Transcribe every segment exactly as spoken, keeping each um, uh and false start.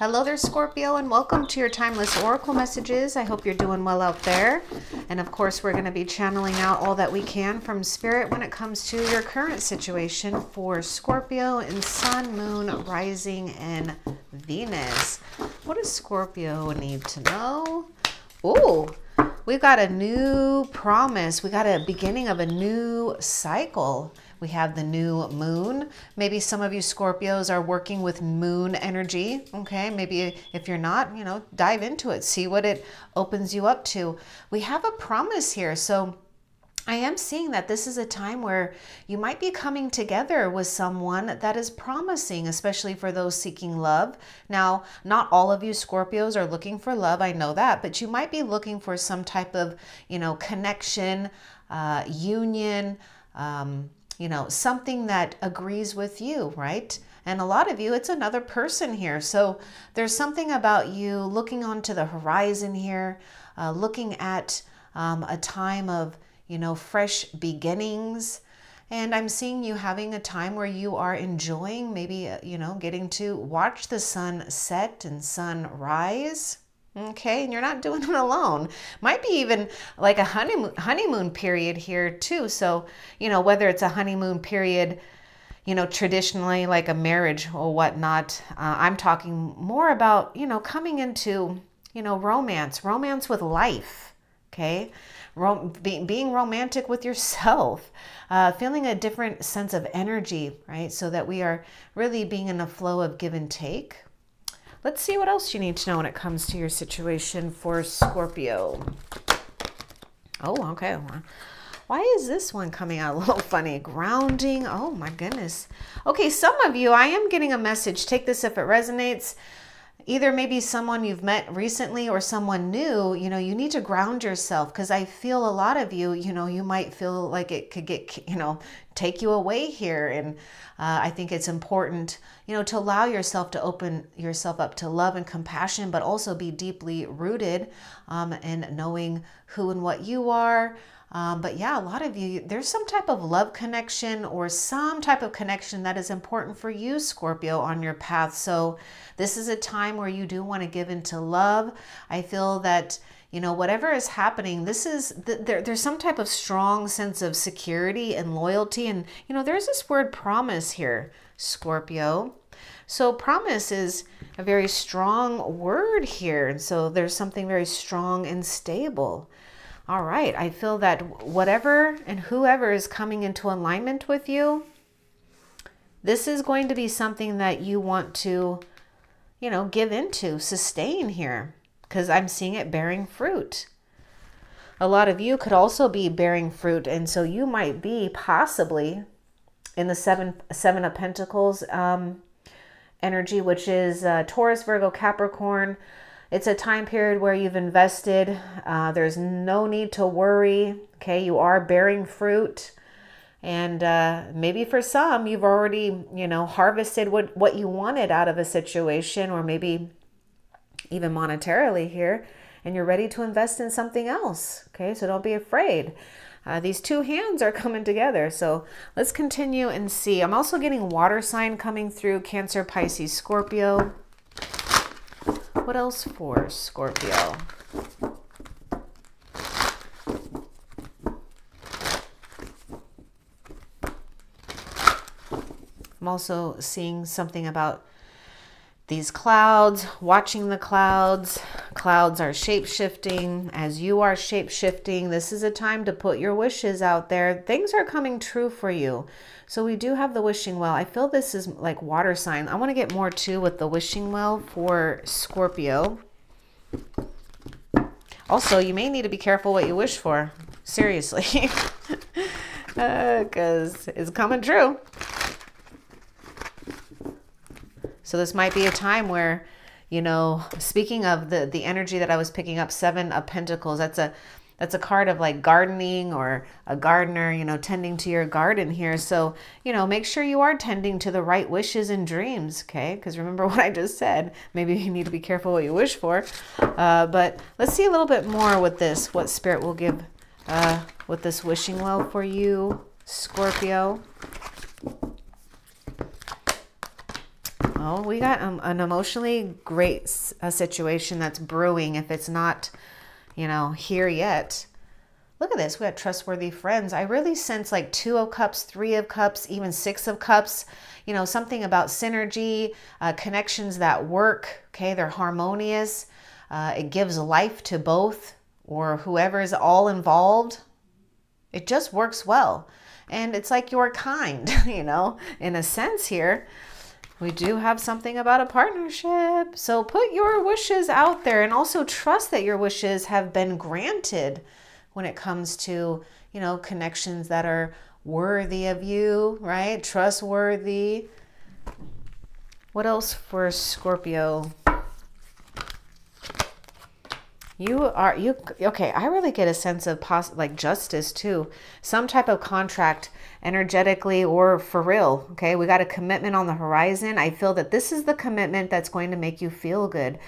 Hello there, Scorpio, and welcome to your timeless oracle messages. I hope you're doing well out there. And of course, we're going to be channeling out all that we can from Spirit when it comes to your current situation for Scorpio and Sun, Moon, Rising, and Venus. What does Scorpio need to know? Ooh, we've got a new promise. We got a beginning of a new cycle. We have the new moon. Maybe some of you Scorpios are working with moon energy. Okay, maybe if you're not, you know, dive into it. See what it opens you up to. We have a promise here. So I am seeing that this is a time where you might be coming together with someone that is promising, especially for those seeking love. Now, not all of you Scorpios are looking for love. I know that, but you might be looking for some type of, you know, connection, uh, union, um, you know, something that agrees with you, right? And a lot of you, it's another person here. So there's something about you looking onto the horizon here, uh, looking at um, a time of, you know, fresh beginnings. And I'm seeing you having a time where you are enjoying maybe, you know, getting to watch the sun set and sun rise. Okay, and you're not doing it alone. Might be even like a honeymoon honeymoon period here too. So, you know, whether it's a honeymoon period, you know, traditionally like a marriage or whatnot, uh, I'm talking more about, you know, coming into, you know, romance, romance with life. Okay, Rom be being romantic with yourself, uh, feeling a different sense of energy, right? So that we are really being in a flow of give and take. Let's see what else you need to know when it comes to your situation for Scorpio. Oh, okay. Why is this one coming out a little funny? Grounding. Oh, my goodness. Okay, some of you, I am getting a message. Take this if it resonates. Either maybe someone you've met recently or someone new, you know, you need to ground yourself, because I feel a lot of you, you know, you might feel like it could get, you know, take you away here. And uh, I think it's important, you know, to allow yourself to open yourself up to love and compassion, but also be deeply rooted um, in knowing who and what you are. Um, but yeah, a lot of you, there's some type of love connection or some type of connection that is important for you, Scorpio, on your path. So this is a time where you do want to give into love. I feel that, you know, whatever is happening, this is, th there, there's some type of strong sense of security and loyalty. And, you know, there's this word promise here, Scorpio. So promise is a very strong word here. And so there's something very strong and stable. All right, I feel that whatever and whoever is coming into alignment with you, this is going to be something that you want to, you know, give into, sustain here, because I'm seeing it bearing fruit. A lot of you could also be bearing fruit, and so you might be possibly in the seven, seven of Pentacles um, energy, which is uh, Taurus, Virgo, Capricorn. It's a time period where you've invested. Uh, there's no need to worry. Okay, you are bearing fruit. And uh, maybe for some, you've already, you know, harvested what, what you wanted out of a situation, or maybe even monetarily here, and you're ready to invest in something else. Okay, so don't be afraid. Uh, these two hands are coming together. So let's continue and see. I'm also getting water sign coming through, Cancer, Pisces, Scorpio. What else for Scorpio? I'm also seeing something about these clouds, watching the clouds. Clouds are shape-shifting as you are shape-shifting. This is a time to put your wishes out there. Things are coming true for you. So we do have the wishing well. I feel this is like water sign. I want to get more too with the wishing well for Scorpio. Also, you may need to be careful what you wish for. Seriously. Because uh, it's coming true. So this might be a time where, you know, speaking of the, the energy that I was picking up, Seven of Pentacles, that's a, that's a card of like gardening or a gardener, you know, tending to your garden here. So, you know, make sure you are tending to the right wishes and dreams, okay? Because remember what I just said, maybe you need to be careful what you wish for. Uh, but let's see a little bit more with this, what Spirit will give uh, with this wishing well for you, Scorpio. know, we got um, an emotionally great uh, situation that's brewing if it's not, you know, here yet. Look at this. We got trustworthy friends. I really sense like two of cups, three of cups, even six of cups. You know, something about synergy, uh, connections that work. Okay, they're harmonious. Uh, it gives life to both or whoever is all involved. It just works well. And it's like you're kind, you know, in a sense here. We do have something about a partnership. So put your wishes out there and also trust that your wishes have been granted when it comes to, you know, connections that are worthy of you, right? Trustworthy. What else for Scorpio? You are, you, okay, I really get a sense of poss like justice too. Some type of contract energetically or for real, okay? We got a commitment on the horizon. I feel that this is the commitment that's going to make you feel good.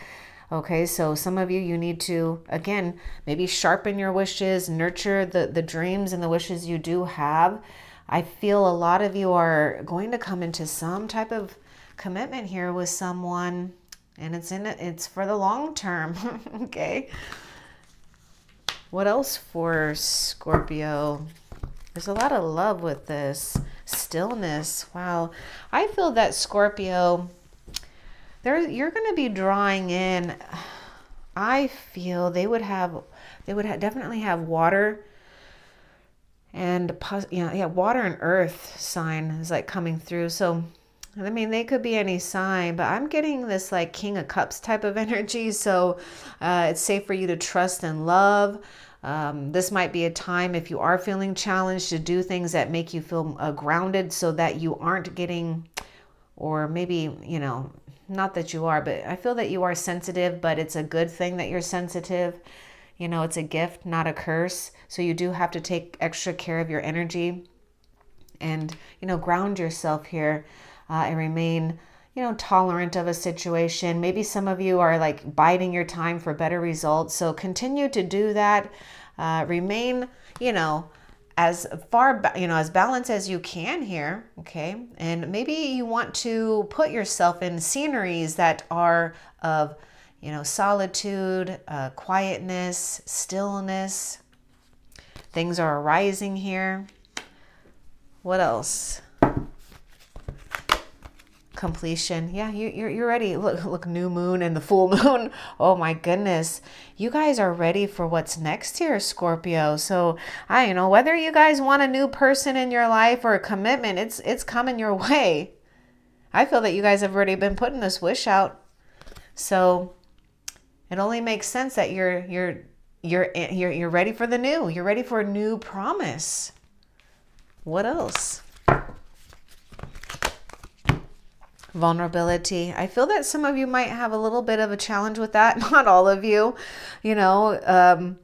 Okay, so some of you, you need to, again, maybe sharpen your wishes, nurture the, the dreams and the wishes you do have. I feel a lot of you are going to come into some type of commitment here with someone. And it's in it's for the long term. Okay. What else for Scorpio? There's a lot of love with this stillness. Wow. I feel that Scorpio, there you're going to be drawing in. I feel they would have they would ha definitely have water and you know, yeah, water and earth sign is like coming through. So I mean, they could be any sign, but I'm getting this like King of Cups type of energy. So uh, it's safe for you to trust and love. Um, this might be a time if you are feeling challenged to do things that make you feel uh, grounded so that you aren't getting, or maybe, you know, not that you are, but I feel that you are sensitive, but it's a good thing that you're sensitive. You know, it's a gift, not a curse. So you do have to take extra care of your energy and, you know, ground yourself here. Uh, and remain, you know, tolerant of a situation. Maybe some of you are like biding your time for better results. So continue to do that. Uh, remain, you know, as far, you know, as balanced as you can here. Okay. And maybe you want to put yourself in sceneries that are of, you know, solitude, uh, quietness, stillness. Things are arising here. What else? Completion. Yeah, you, you're, you're ready. Look, look, new moon and the full moon. Oh my goodness. You guys are ready for what's next here, Scorpio. So I, you know, whether you guys want a new person in your life or a commitment, it's, it's coming your way. I feel that you guys have already been putting this wish out. So it only makes sense that you're, you're, you're, you're, you're ready for the new, you're ready for a new promise. What else? Vulnerability. I feel that some of you might have a little bit of a challenge with that. Not all of you, you know, um,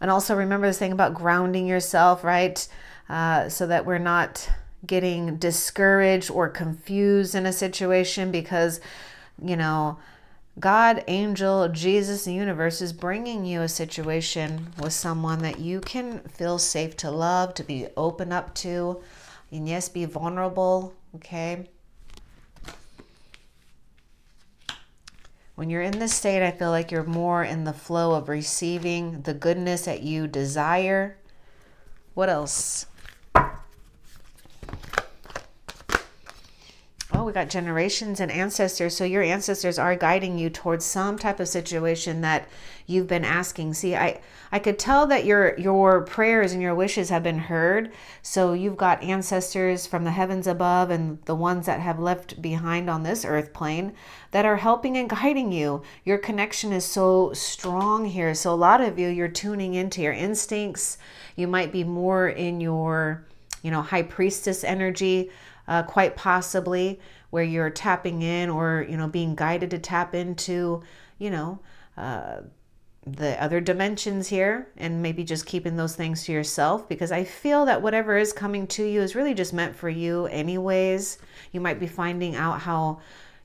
and also remember this thing about grounding yourself, right? Uh, so that we're not getting discouraged or confused in a situation because, you know, God, angel, Jesus, the universe is bringing you a situation with someone that you can feel safe to love, to be open up to, and yes, be vulnerable. Okay. When you're in this state, I feel like you're more in the flow of receiving the goodness that you desire. What else? Oh, we got generations and ancestors. So your ancestors are guiding you towards some type of situation that you've been asking. See, I, I could tell that your, your prayers and your wishes have been heard. So you've got ancestors from the heavens above and the ones that have left behind on this earth plane that are helping and guiding you. Your connection is so strong here. So a lot of you, you're tuning into your instincts. You might be more in your, you know, high priestess energy. Uh, quite possibly where you're tapping in or, you know, being guided to tap into, you know, uh, the other dimensions here and maybe just keeping those things to yourself because I feel that whatever is coming to you is really just meant for you anyways. You might be finding out how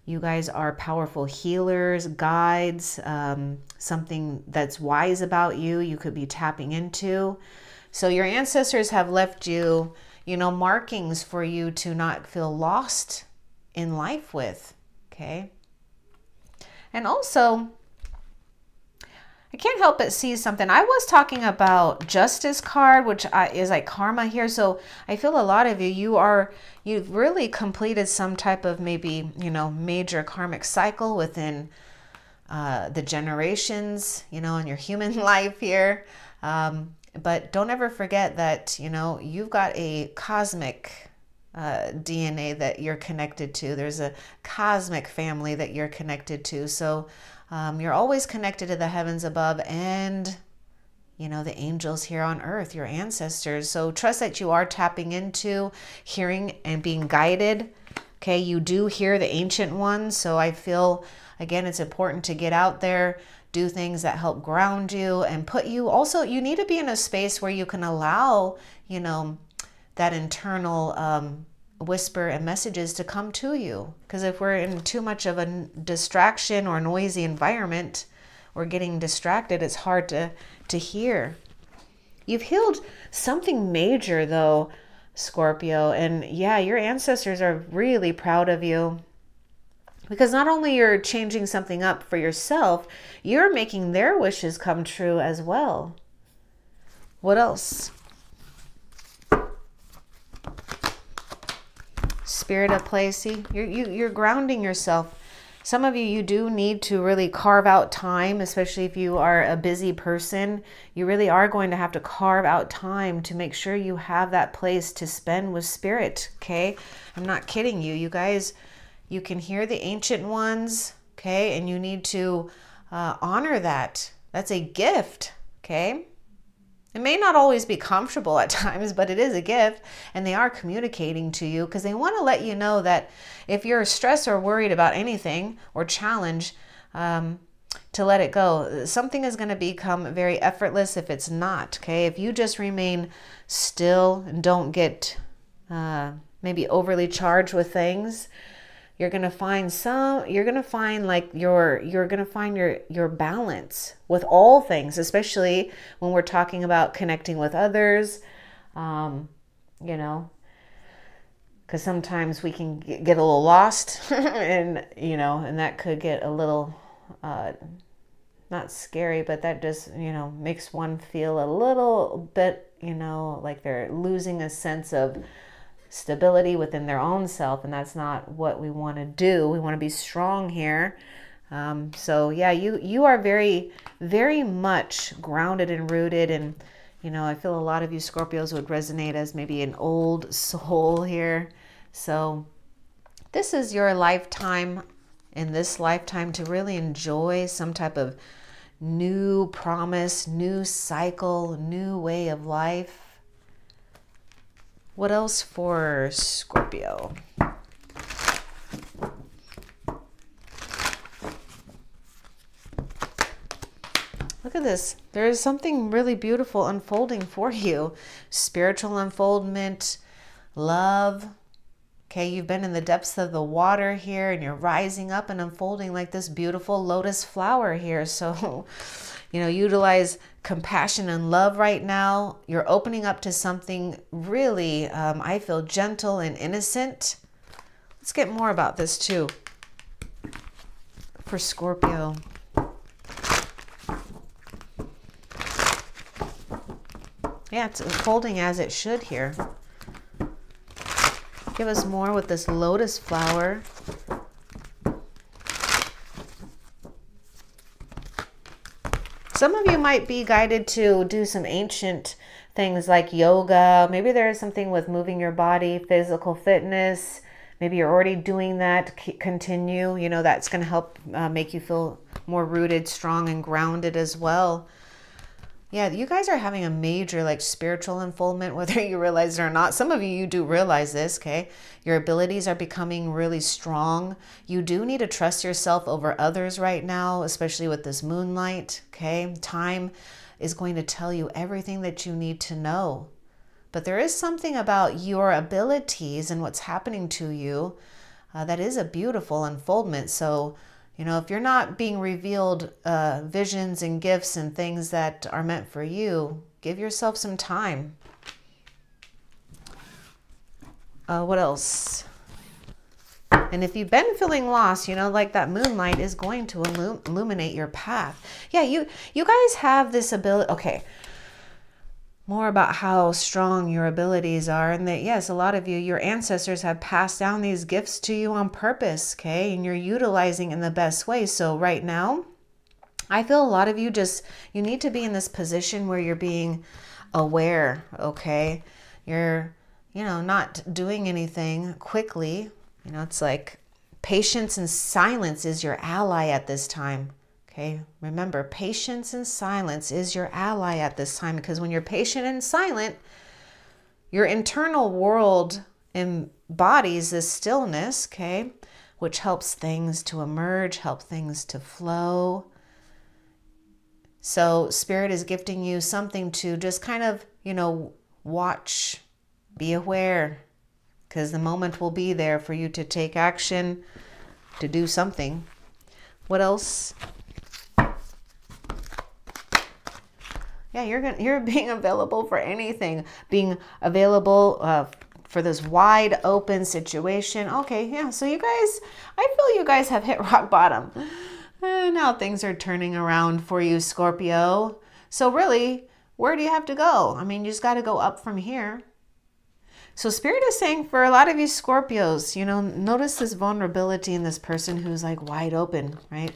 you guys are powerful healers, guides, um, something that's wise about you, you could be tapping into. So your ancestors have left you, you know, markings for you to not feel lost in life with. okay? And also, I can't help but see something. I was talking about Justice card, which is like karma here. So I feel a lot of you, you are, you've really completed some type of maybe, you know, major karmic cycle within uh, the generations, you know, in your human life here. Um, but don't ever forget that, you know, you've got a cosmic uh, D N A that you're connected to. There's a cosmic family that you're connected to. So Um, you're always connected to the heavens above and, you know, the angels here on earth, your ancestors. So trust that you are tapping into hearing and being guided. Okay, you do hear the ancient ones. So I feel, again, it's important to get out there, do things that help ground you and put you also, you need to be in a space where you can allow, you know, that internal um, whisper and messages to come to you, because if we're in too much of a distraction or noisy environment or getting distracted, it's hard to to hear. You've healed something major though, Scorpio, and yeah, your ancestors are really proud of you, because not only you're changing something up for yourself, you're making their wishes come true as well. What else? Spirit of play, see, you're, you, you're grounding yourself. Some of you, you do need to really carve out time, especially if you are a busy person. You really are going to have to carve out time to make sure you have that place to spend with spirit, okay? I'm not kidding you, you guys. You can hear the ancient ones, okay? And you need to uh, honor that. That's a gift, okay? It may not always be comfortable at times, but it is a gift, and they are communicating to you because they want to let you know that if you're stressed or worried about anything or challenge, um, to let it go. Something is going to become very effortless if it's not, okay? If you just remain still and don't get uh, maybe overly charged with things, you're going to find some, you're going to find like your, you're going to find your, your balance with all things, especially when we're talking about connecting with others, um, you know, because sometimes we can get a little lost and, you know, and that could get a little, uh, not scary, but that just, you know, makes one feel a little bit, you know, like they're losing a sense of stability within their own self, and that's not what we want to do. We want to be strong here. Um, so yeah, you you are very, very much grounded and rooted, and you know, I feel a lot of you Scorpios would resonate as maybe an old soul here. So this is your lifetime, in this lifetime, to really enjoy some type of new promise, new cycle, new way of life. What else for Scorpio? Look at this. There is something really beautiful unfolding for you. Spiritual unfoldment, love. Okay, you've been in the depths of the water here and you're rising up and unfolding like this beautiful lotus flower here. So, you know, utilize compassion and love right now. You're opening up to something really, um, I feel, gentle and innocent. Let's get more about this too for Scorpio. Yeah, it's unfolding as it should here. Give us more with this lotus flower. Some of you might be guided to do some ancient things like yoga. Maybe there is something with moving your body, physical fitness. Maybe you're already doing that. Continue. You know, that's going to help uh, make you feel more rooted, strong, and grounded as well. Yeah, you guys are having a major like spiritual unfoldment, whether you realize it or not. Some of you, you do realize this, okay? Your abilities are becoming really strong. You do need to trust yourself over others right now, especially with this moonlight, okay? Time is going to tell you everything that you need to know. But there is something about your abilities and what's happening to you uh, that is a beautiful unfoldment. So, you know, if you're not being revealed uh, visions and gifts and things that are meant for you, give yourself some time. Uh, what else? And if you've been feeling lost, you know, like that moonlight is going to illum illuminate your path. Yeah, you, you guys have this ability. Okay. More about how strong your abilities are, and that, yes, a lot of you, your ancestors have passed down these gifts to you on purpose, okay? And you're utilizing in the best way. So right now, I feel a lot of you just, you need to be in this position where you're being aware, okay? You're, you know, not doing anything quickly. You know, it's like patience and silence is your ally at this time. Okay, remember, patience and silence is your ally at this time, because when you're patient and silent, your internal world embodies this stillness, okay, which helps things to emerge, help things to flow. So Spirit is gifting you something to just kind of, you know, watch, be aware, because the moment will be there for you to take action, to do something. What else? Yeah, you're gonna, you're being available for anything, being available uh, for this wide open situation. Okay, yeah, so you guys, I feel you guys have hit rock bottom. And now things are turning around for you, Scorpio. So really, where do you have to go? I mean, you just got to go up from here. So Spirit is saying for a lot of you Scorpios, you know, notice this vulnerability in this person who's like wide open, right?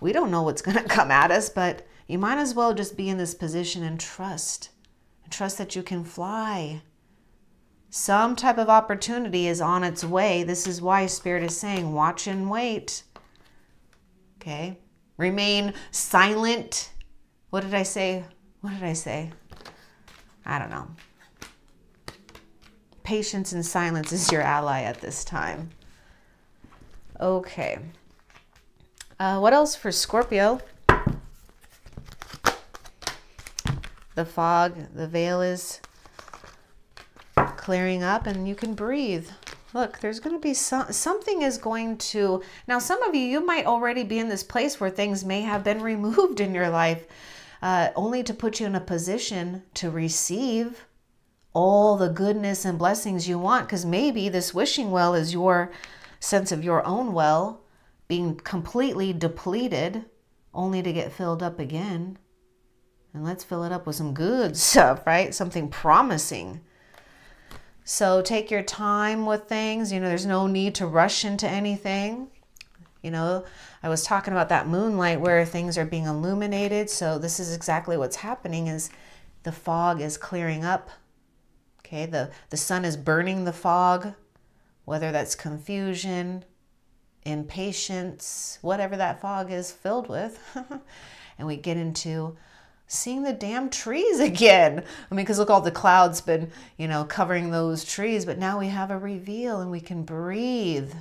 We don't know what's going to come at us, but you might as well just be in this position and trust. And trust that you can fly. Some type of opportunity is on its way. This is why Spirit is saying watch and wait. Okay? Remain silent. What did I say? What did I say? I don't know. Patience and silence is your ally at this time. Okay. Uh, what else for Scorpio? The fog, the veil is clearing up and you can breathe. Look, there's going to be some, something is going to, now some of you, you might already be in this place where things may have been removed in your life, uh, only to put you in a position to receive all the goodness and blessings you want. Because maybe this wishing well is your sense of your own well being completely depleted, only to get filled up again. And let's fill it up with some good stuff, right? Something promising. So take your time with things. You know, there's no need to rush into anything. You know, I was talking about that moonlight where things are being illuminated. So this is exactly what's happening is the fog is clearing up. Okay, the, the sun is burning the fog, whether that's confusion, impatience, whatever that fog is filled with. And we get into seeing the damn trees again. I mean, because look, all the clouds been, you know, covering those trees, but now we have a reveal and we can breathe.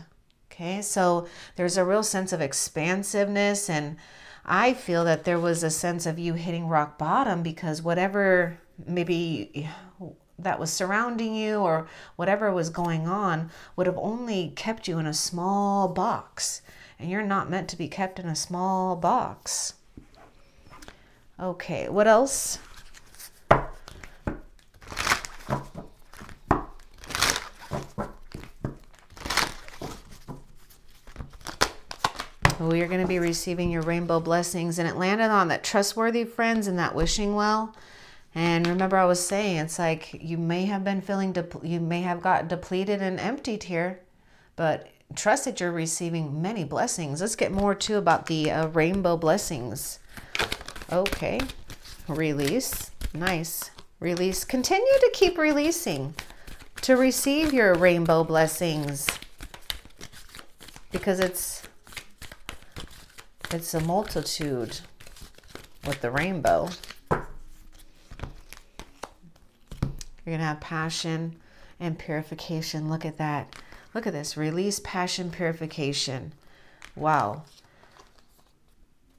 Okay, so there's a real sense of expansiveness, and I feel that there was a sense of you hitting rock bottom, because whatever maybe that was surrounding you or whatever was going on would have only kept you in a small box, and you're not meant to be kept in a small box. Okay, what else? We are going to be receiving your rainbow blessings, and it landed on that trustworthy friends and that wishing well. And remember, I was saying, it's like you may have been feeling, you may have got depleted and emptied here, but trust that you're receiving many blessings. Let's get more too about the uh, rainbow blessings. Okay, release, nice, release. Continue to keep releasing to receive your rainbow blessings, because it's it's a multitude with the rainbow. You're gonna have passion and purification. Look at that. Look at this. Release, passion, purification. Wow.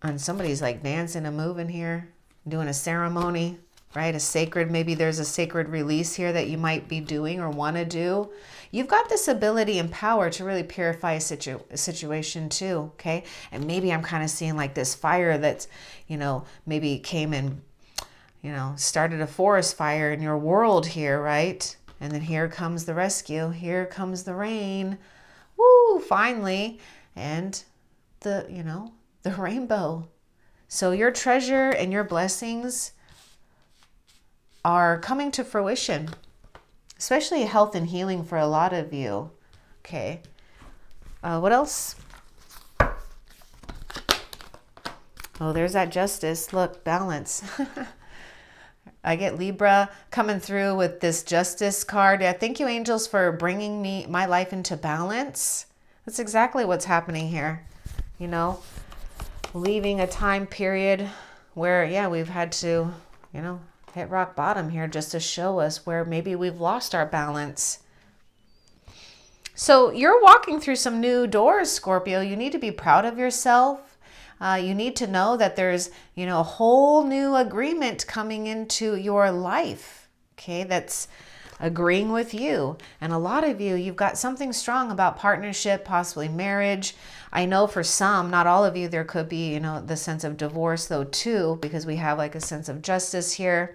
And somebody's like dancing and moving here, doing a ceremony, right? A sacred, maybe there's a sacred release here that you might be doing or want to do. You've got this ability and power to really purify a, situ a situation too, okay? And maybe I'm kind of seeing like this fire that's, you know, maybe came and, you know, started a forest fire in your world here, right? And then here comes the rescue. Here comes the rain. Woo! woo, finally. And the, you know, the rainbow. So your treasure and your blessings are coming to fruition, especially health and healing for a lot of you. Okay. Uh, what else? Oh, there's that justice. Look, balance. I get Libra coming through with this justice card. I thank you, angels, for bringing me my life into balance. That's exactly what's happening here. You know, leaving a time period where, yeah, we've had to, you know, hit rock bottom here just to show us where maybe we've lost our balance. So you're walking through some new doors, Scorpio. You need to be proud of yourself. Uh, you need to know that there's, you know, a whole new agreement coming into your life, okay, that's agreeing with you. And a lot of you, you've got something strong about partnership, possibly marriage. I know for some, not all of you, there could be, you know, the sense of divorce though too, because we have like a sense of justice here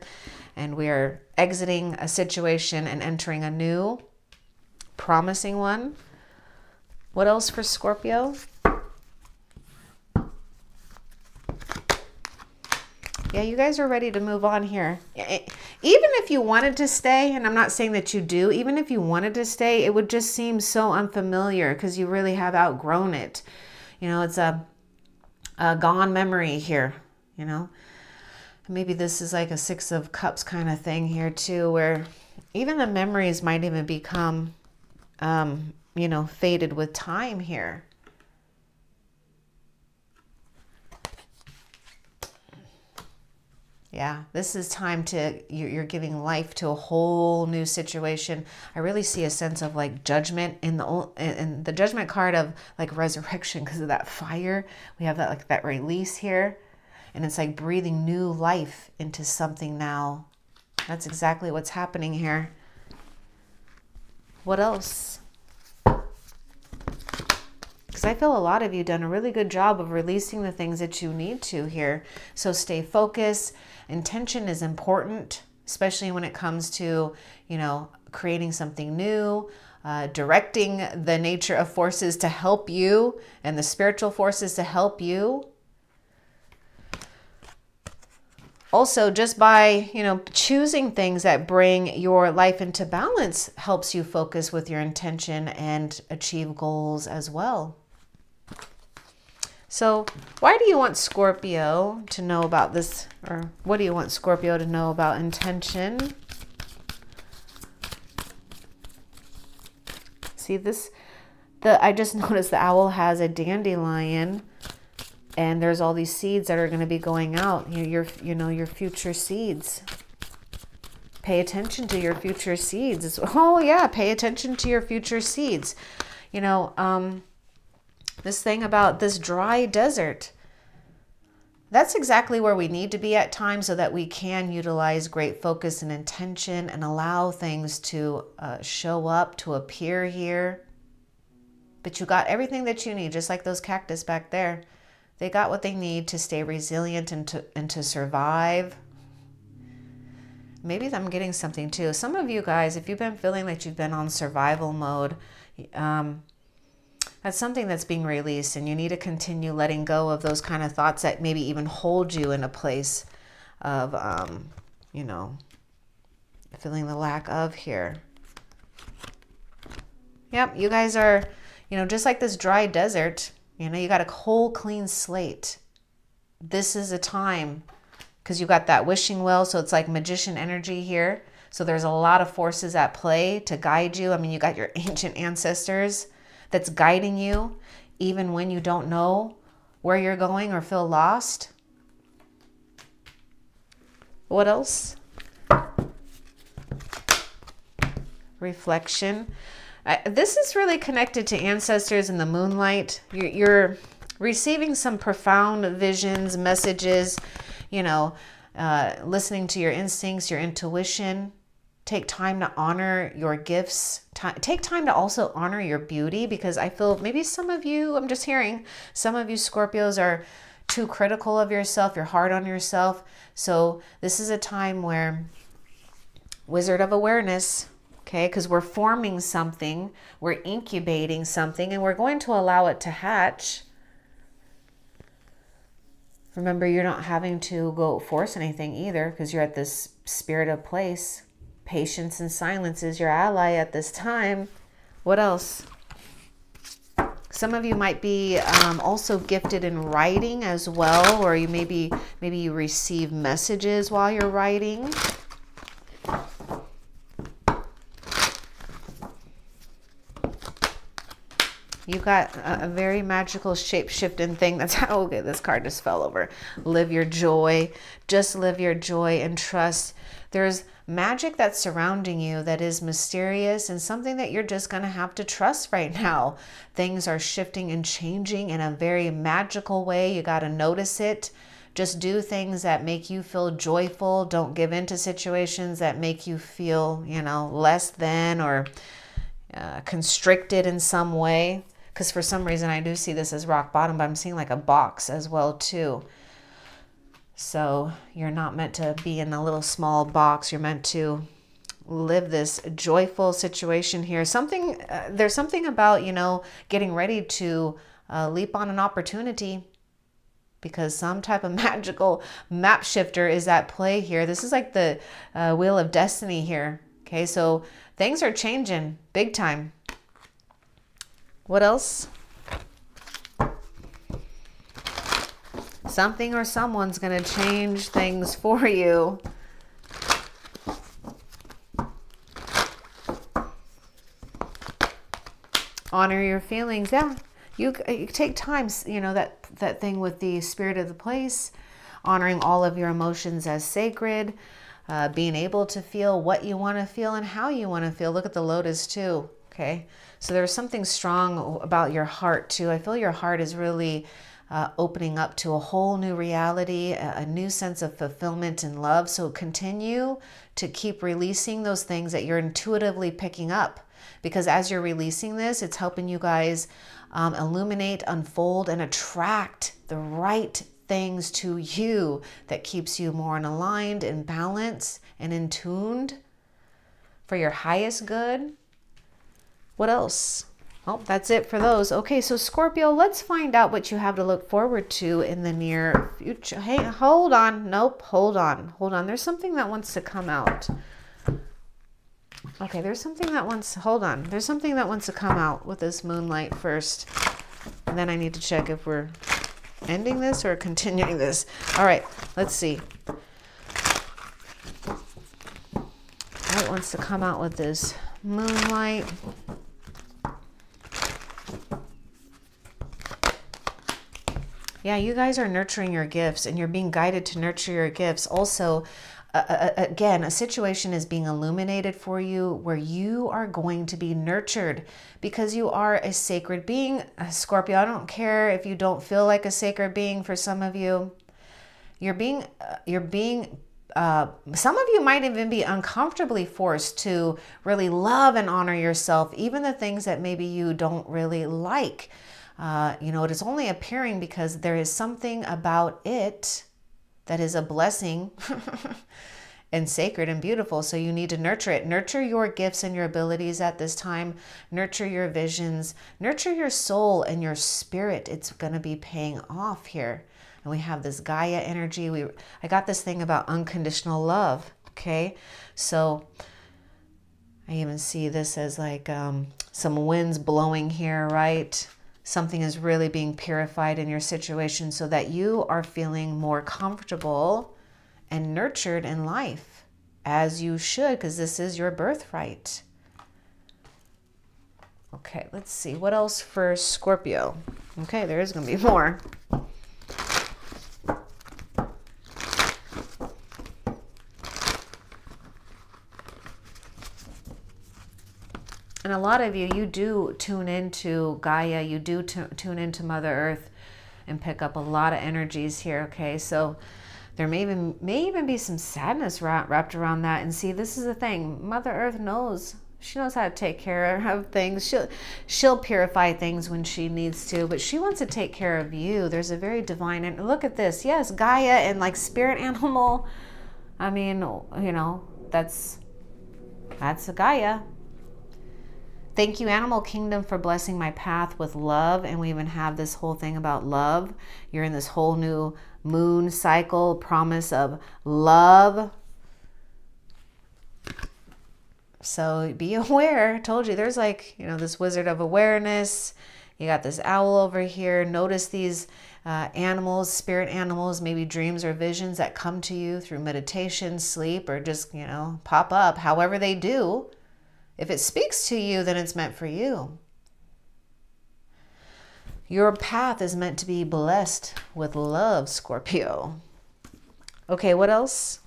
and we are exiting a situation and entering a new promising one. What else for Scorpio? Yeah, you guys are ready to move on here. Even if you wanted to stay, and I'm not saying that you do, even if you wanted to stay, it would just seem so unfamiliar because you really have outgrown it. You know, it's a, a gone memory here, you know. Maybe this is like a Six of Cups kind of thing here too, where even the memories might even become, um, you know, faded with time here. Yeah, this is time to, you're giving life to a whole new situation. I really see a sense of like judgment in the, in the judgment card of like resurrection because of that fire. We have that like that release here. And it's like breathing new life into something now. That's exactly what's happening here. What else? Because I feel a lot of you done a really good job of releasing the things that you need to here. So stay focused. Intention is important, especially when it comes to, you know, creating something new, uh, directing the nature of forces to help you and the spiritual forces to help you. Also, just by, you know, choosing things that bring your life into balance helps you focus with your intention and achieve goals as well. So why do you want Scorpio to know about this? Or what do you want Scorpio to know about intention? See this? The, I just noticed the owl has a dandelion. And there's all these seeds that are going to be going out, you know, your, you know, your future seeds. Pay attention to your future seeds. It's, oh, yeah, pay attention to your future seeds. You know, um, this thing about this dry desert, that's exactly where we need to be at times so that we can utilize great focus and intention and allow things to uh, show up, to appear here. But you got everything that you need, just like those cactus back there. They got what they need to stay resilient and to, and to survive. Maybe I'm getting something too. Some of you guys, if you've been feeling like you've been on survival mode, um, that's something that's being released and you need to continue letting go of those kind of thoughts that maybe even hold you in a place of, um, you know, feeling the lack of here. Yep, you guys are, you know, just like this dry desert. You know, you got a whole clean slate. This is a time because you got that wishing well. So it's like magician energy here. So there's a lot of forces at play to guide you. I mean, you got your ancient ancestors that's guiding you even when you don't know where you're going or feel lost. What else? Reflection. I, this is really connected to ancestors and the moonlight. You're, you're receiving some profound visions, messages, you know, uh, listening to your instincts, your intuition. Take time to honor your gifts. T- take time to also honor your beauty, because I feel maybe some of you, I'm just hearing, some of you Scorpios are too critical of yourself. You're hard on yourself. So this is a time where Wizard of Awareness, okay? Because we're forming something, we're incubating something, and we're going to allow it to hatch. Remember, you're not having to go force anything either, because you're at this spirit of place. Patience and silence is your ally at this time. What else? Some of you might be um, also gifted in writing as well, or you maybe maybe you receive messages while you're writing. You've got a, a very magical shape-shifting thing. That's how, okay, this card just fell over. Live your joy. Just live your joy and trust. There's magic that's surrounding you that is mysterious and something that you're just going to have to trust right now. Things are shifting and changing in a very magical way. You got to notice it. Just do things that make you feel joyful. Don't give in to situations that make you feel, you know, less than or uh, constricted in some way. Because for some reason I do see this as rock bottom, but I'm seeing like a box as well too. So you're not meant to be in a little small box. You're meant to live this joyful situation here. Something, uh, there's something about, you know, getting ready to uh, leap on an opportunity, because some type of magical map shifter is at play here. This is like the uh, wheel of destiny here. Okay, so things are changing big time. What else? Something or someone's going to change things for you. Honor your feelings. Yeah, you, you take time, you know, that, that thing with the spirit of the place, honoring all of your emotions as sacred, uh, being able to feel what you want to feel and how you want to feel. Look at the lotus too, okay? So there's something strong about your heart too. I feel your heart is really... Uh, opening up to a whole new reality, a, a new sense of fulfillment and love. So continue to keep releasing those things that you're intuitively picking up, because as you're releasing this, it's helping you guys um, illuminate, unfold, and attract the right things to you that keeps you more in aligned and balanced and in tuned for your highest good. What else? Well, that's it for those. Okay, so Scorpio, let's find out what you have to look forward to in the near future. Hey, hold on. Nope, hold on. Hold on. There's something that wants to come out. Okay, there's something that wants... Hold on. There's something that wants to come out with this moonlight first. And then I need to check if we're ending this or continuing this. All right, let's see. What wants to come out with this moonlight? Yeah, you guys are nurturing your gifts and you're being guided to nurture your gifts. Also, uh, again, a situation is being illuminated for you where you are going to be nurtured, because you are a sacred being. Scorpio, I don't care if you don't feel like a sacred being for some of you. You're being, you're being, uh, some of you might even be uncomfortably forced to really love and honor yourself, even the things that maybe you don't really like. Uh, you know, it is only appearing because there is something about it that is a blessing and sacred and beautiful. So you need to nurture it. Nurture your gifts and your abilities at this time. Nurture your visions. Nurture your soul and your spirit. It's going to be paying off here. And we have this Gaia energy. We, I got this thing about unconditional love. Okay. So I even see this as like um, some winds blowing here, right? Something is really being purified in your situation so that you are feeling more comfortable and nurtured in life, as you should, because this is your birthright. Okay, let's see. What else for Scorpio? Okay, there is going to be more. And a lot of you, you do tune into Gaia, you do tune into Mother Earth and pick up a lot of energies here, okay? So there may even, may even be some sadness wrap, wrapped around that. And see, this is the thing. Mother Earth knows. She knows how to take care of things. She'll, she'll purify things when she needs to, but she wants to take care of you. There's a very divine, and look at this. Yes, Gaia and like spirit animal. I mean, you know, that's, that's a Gaia. Thank you, Animal Kingdom, for blessing my path with love. And we even have this whole thing about love. You're in this whole new moon cycle, promise of love. So be aware. I told you, there's like, you know, this wizard of awareness. You got this owl over here. Notice these uh, animals, spirit animals, maybe dreams or visions that come to you through meditation, sleep, or just, you know, pop up. However they do, if it speaks to you, then it's meant for you. Your path is meant to be blessed with love, Scorpio. Okay, what else?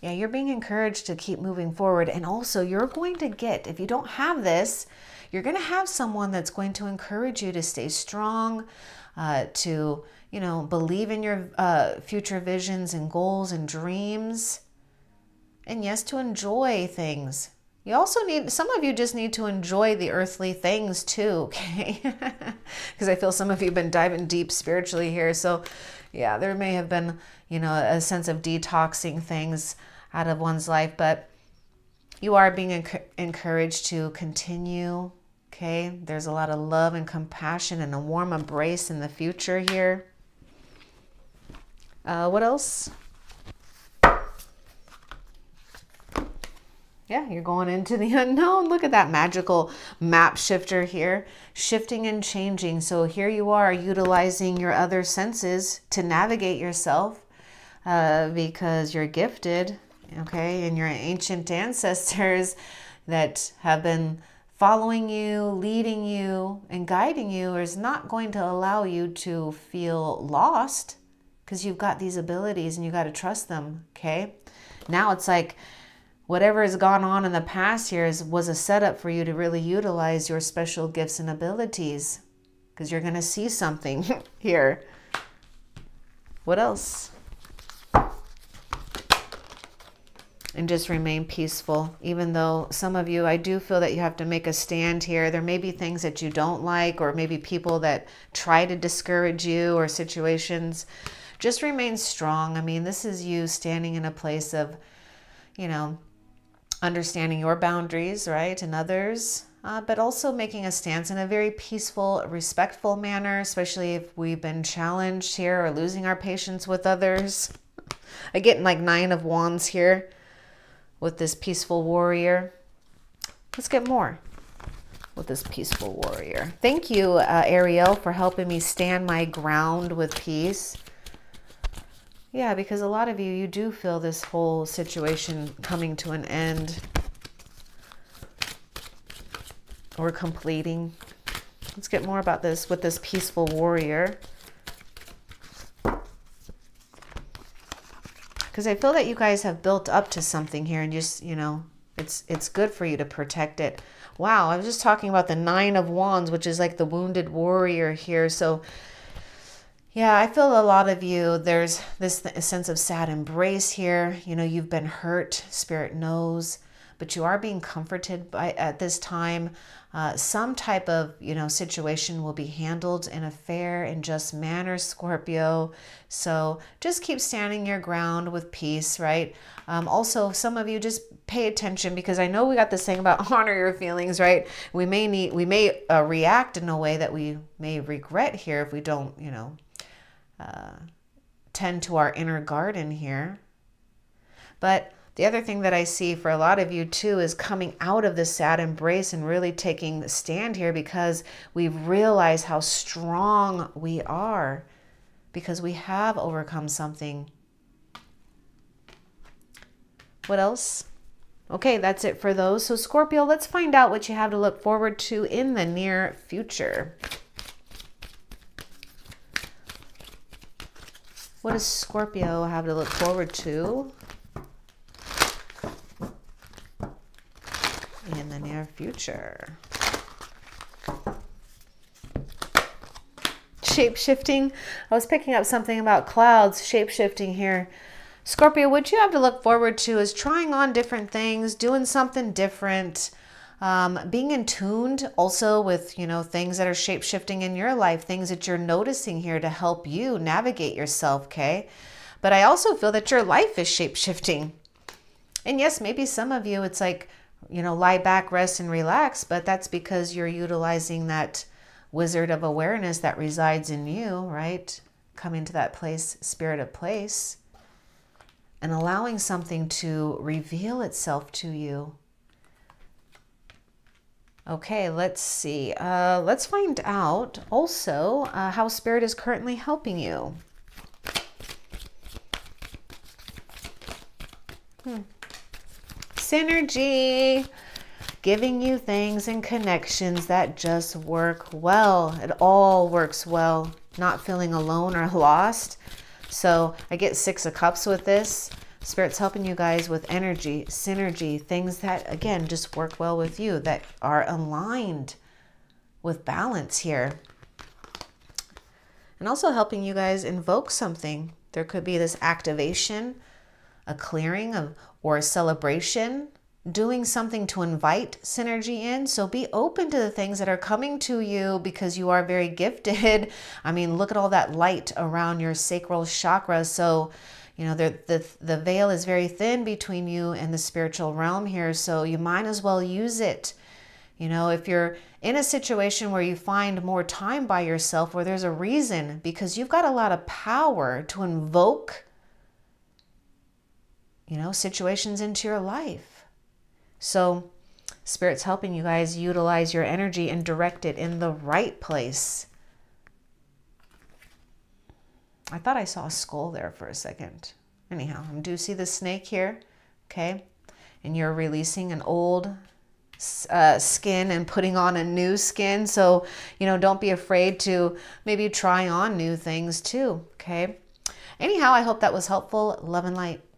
Yeah, you're being encouraged to keep moving forward. And also you're going to get, if you don't have this, you're going to have someone that's going to encourage you to stay strong, uh, to, you know, believe in your uh, future visions and goals and dreams. And yes, to enjoy things. You also need, some of you just need to enjoy the earthly things too, okay? Because I feel some of you have been diving deep spiritually here. So yeah, there may have been, you know, a sense of detoxing things out of one's life, but you are being enc encouraged to continue, okay? There's a lot of love and compassion and a warm embrace in the future here. Uh, what else? Yeah, you're going into the unknown. Look at that magical map shifter here, shifting and changing. So here you are utilizing your other senses to navigate yourself uh, because you're gifted, okay? And your ancient ancestors that have been following you, leading you, and guiding you is not going to allow you to feel lost because you've got these abilities and you got to trust them, okay? Now it's like, whatever has gone on in the past years was a setup for you to really utilize your special gifts and abilities because you're going to see something here. What else? And just remain peaceful. Even though some of you, I do feel that you have to make a stand here. There may be things that you don't like, or maybe people that try to discourage you or situations. Just remain strong. I mean, this is you standing in a place of, you know, understanding your boundaries, right, and others, uh, but also making a stance in a very peaceful, respectful manner, especially if we've been challenged here or losing our patience with others. I'm getting like nine of wands here with this peaceful warrior. Let's get more with this peaceful warrior. Thank you, uh, Ariel, for helping me stand my ground with peace. Yeah, because a lot of you, you do feel this whole situation coming to an end or completing. Let's get more about this with this peaceful warrior. Because I feel that you guys have built up to something here and just, you know, it's, it's good for you to protect it. Wow, I was just talking about the nine of wands, which is like the wounded warrior here. So yeah, I feel a lot of you, there's this th sense of sad embrace here. You know, you've been hurt, spirit knows, but you are being comforted by at this time. Uh, some type of, you know, situation will be handled in a fair and just manner, Scorpio. So just keep standing your ground with peace, right? Um, also, some of you just pay attention because I know we got this thing about honor your feelings, right? We may need, we may uh, react in a way that we may regret here if we don't, you know, Uh, tend to our inner garden here. But the other thing that I see for a lot of you too is coming out of this sad embrace and really taking the stand here because we've realized how strong we are because we have overcome something. What else? Okay, that's it for those. So Scorpio, let's find out what you have to look forward to in the near future. What does Scorpio have to look forward to in the near future? Shape-shifting. I was picking up something about clouds, shape-shifting here. Scorpio, what you have to look forward to is trying on different things, doing something different, um, being in tuned also with, you know, things that are shape-shifting in your life, things that you're noticing here to help you navigate yourself, okay? But I also feel that your life is shape-shifting. And yes, maybe some of you, it's like, you know, lie back, rest, and relax, but that's because you're utilizing that wizard of awareness that resides in you, right? Coming to that place, spirit of place, and allowing something to reveal itself to you. Okay, let's see. Uh, let's find out also uh, how spirit is currently helping you. Hmm. Synergy, giving you things and connections that just work well. It all works well, not feeling alone or lost. So I get six of cups with this. Spirit's helping you guys with energy, synergy, things that, again, just work well with you, that are aligned with balance here. And also helping you guys invoke something. There could be this activation, a clearing of, or a celebration, doing something to invite synergy in. So be open to the things that are coming to you, because you are very gifted. I mean, look at all that light around your sacral chakra. So, you know, the, the, the veil is very thin between you and the spiritual realm here, so you might as well use it. You know, if you're in a situation where you find more time by yourself, where there's a reason, because you've got a lot of power to invoke, you know, situations into your life. So Spirit's helping you guys utilize your energy and direct it in the right place. I thought I saw a skull there for a second. Anyhow, I do see the snake here, okay? And you're releasing an old uh, skin and putting on a new skin. So, you know, don't be afraid to maybe try on new things too, okay? Anyhow, I hope that was helpful. Love and light.